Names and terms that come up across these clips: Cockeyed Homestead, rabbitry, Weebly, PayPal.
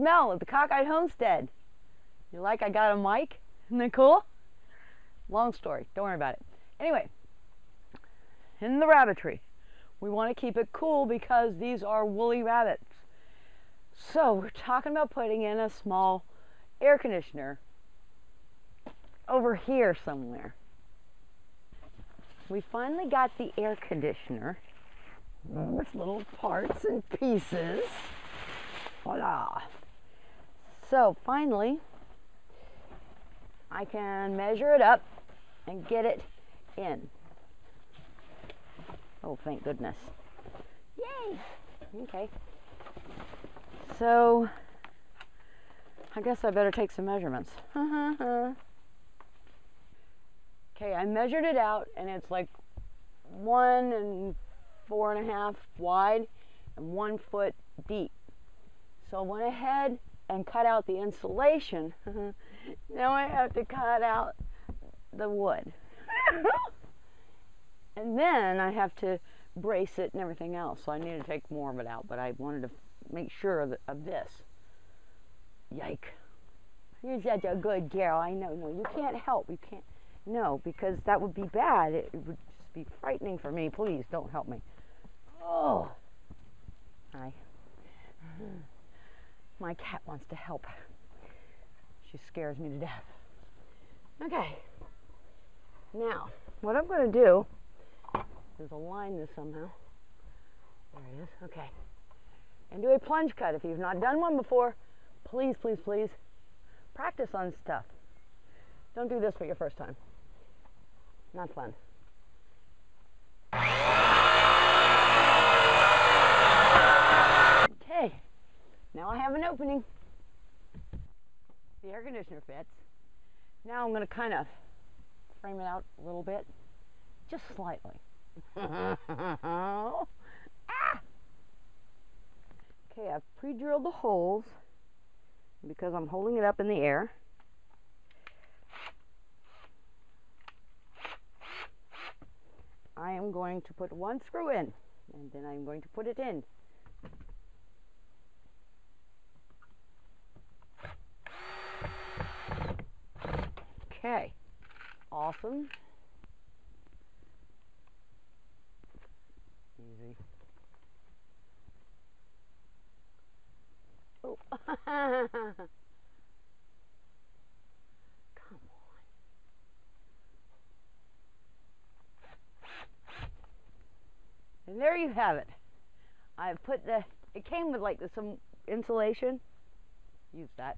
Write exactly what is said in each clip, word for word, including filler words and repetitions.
smell of the Cockeyed Homestead. You like I got a mic? Isn't that cool? Long story, don't worry about it. Anyway, in the rabbitry, we want to keep it cool because these are woolly rabbits. So we're talking about putting in a small air conditioner over here somewhere. We finally got the air conditioner with little parts and pieces. Voila! So finally, I can measure it up and get it in. Oh, thank goodness. Yay! Okay. So, I guess I better take some measurements. Okay, I measured it out and it's like one and four and a half wide and one foot deep. So I went ahead and cut out the insulation. Now I have to cut out the wood. And then I have to brace it and everything else. So I need to take more of it out, but I wanted to make sure of, the, of this. Yike. You're such a good girl. I know. No, you can't help. You can't. No, because that would be bad. It, it would just be frightening for me. Please don't help me. Oh. Hi. My cat wants to help. She scares me to death. Okay. Now, what I'm going to do is align this somehow. There it is. Okay. And do a plunge cut. If you've not done one before, please, please, please practice on stuff. Don't do this for your first time. Not fun. Okay, now I have an opening. The air conditioner fits. Now I'm going to kind of frame it out a little bit, just slightly. Ah! Okay, I've pre-drilled the holes because I'm holding it up in the air. I am going to put one screw in, and then I'm going to put it in. Okay, awesome. Easy. Oh, come on. And there you have it. I put the, it came with like the, some insulation. Use that.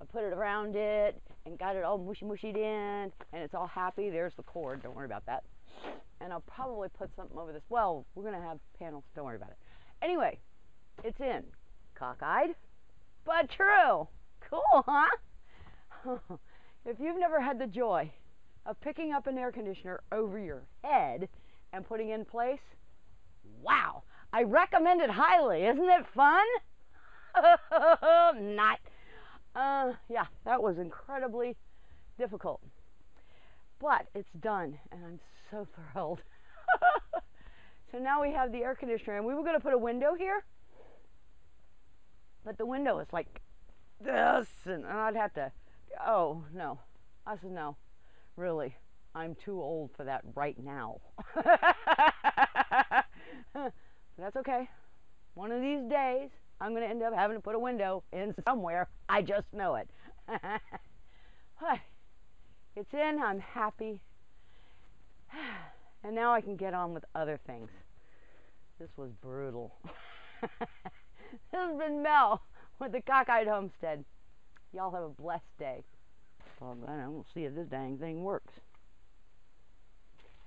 I put it around it and got it all mushy-mushied in, and it's all happy. There's the cord. Don't worry about that. And I'll probably put something over this. Well, we're going to have panels. Don't worry about it. Anyway, it's in. Cockeyed, but true. Cool, huh? If you've never had the joy of picking up an air conditioner over your head and putting it in place, wow, I recommend it highly. Isn't it fun? Not. Uh, yeah, that was incredibly difficult. But it's done, and I'm so thrilled. So now we have the air conditioner, and we were going to put a window here, but the window is like this, and I'd have to, oh, no. I said, no, really, I'm too old for that right now. But that's okay. One of these days, I'm going to end up having to put a window in somewhere. I just know it. But it's in. I'm happy. And now I can get on with other things. This was brutal. This has been Mel with the Cockeyed Homestead. Y'all have a blessed day. Well, I don't see if this dang thing works.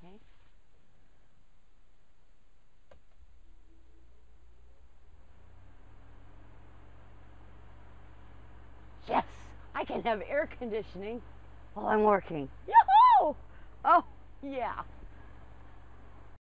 Okay. Yes, I can have air conditioning while I'm working. Yahoo! Oh, yeah.